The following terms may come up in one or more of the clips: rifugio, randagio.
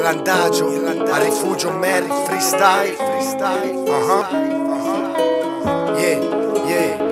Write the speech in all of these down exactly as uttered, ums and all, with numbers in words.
il randagio, a rifugio Mary freestyle, freestyle, uh -huh. uh -huh. yeah, yeah.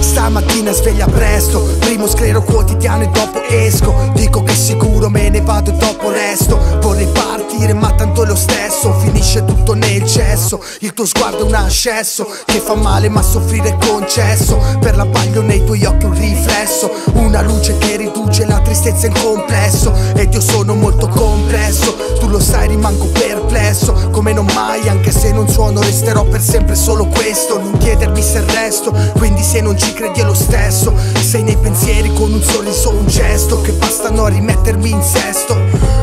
Stamattina sveglia presto, primo sclero quotidiano e dopo esco. Dico che sicuro me ne vado e dopo resto. Vorrei partire ma tanto è lo stesso, finisce tutto nel cesso. Il tuo sguardo è un ascesso che fa male ma soffrire è concesso. Per l'abbaglio nei tuoi occhi un riflesso, una luce che riduce la tristezza in complesso. Ed io sono molto complesso, tu lo sai rimango perplesso. Come non mai, anche se non suono resterò per sempre solo questo. Non chiedermi se resto, quindi se non ci credi è lo stesso. Sei nei pensieri con un sorriso, un gesto che bastano a rimettermi in sesto.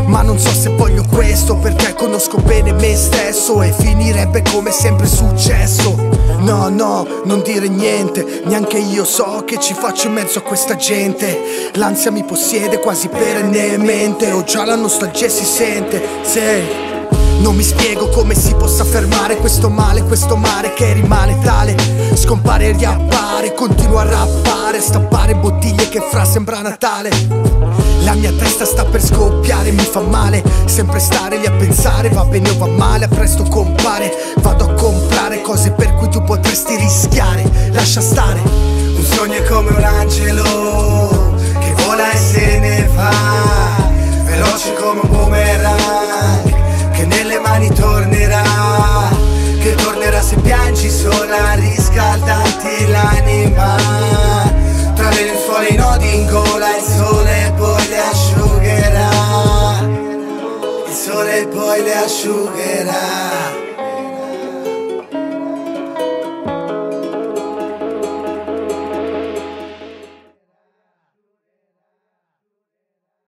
Ma non so se voglio questo, perché conosco bene me stesso e finirebbe come sempre successo. No, no, non dire niente, neanche io so che ci faccio in mezzo a questa gente. L'ansia mi possiede quasi perennemente, ho già la nostalgia e si sente, se... Non mi spiego come si possa fermare questo male, questo mare che rimane tale. Scompare e riappare, continuo a rappare, stappare bottiglie che fra sembra Natale. La mia testa sta per scoppiare, mi fa male sempre stare lì a pensare. Va bene o va male, a presto compare. Vado a comprare cose per cui tu potresti rischiare. Lascia stare. Un sogno è come un angelo che vola e se ne va, veloce come un boomerang che nelle mani tornerà, che tornerà se piangi sola, riscaldanti l'anima. Tra le lenzuola i nodi in gola, il sole poi le asciugherà, il sole poi le asciugherà.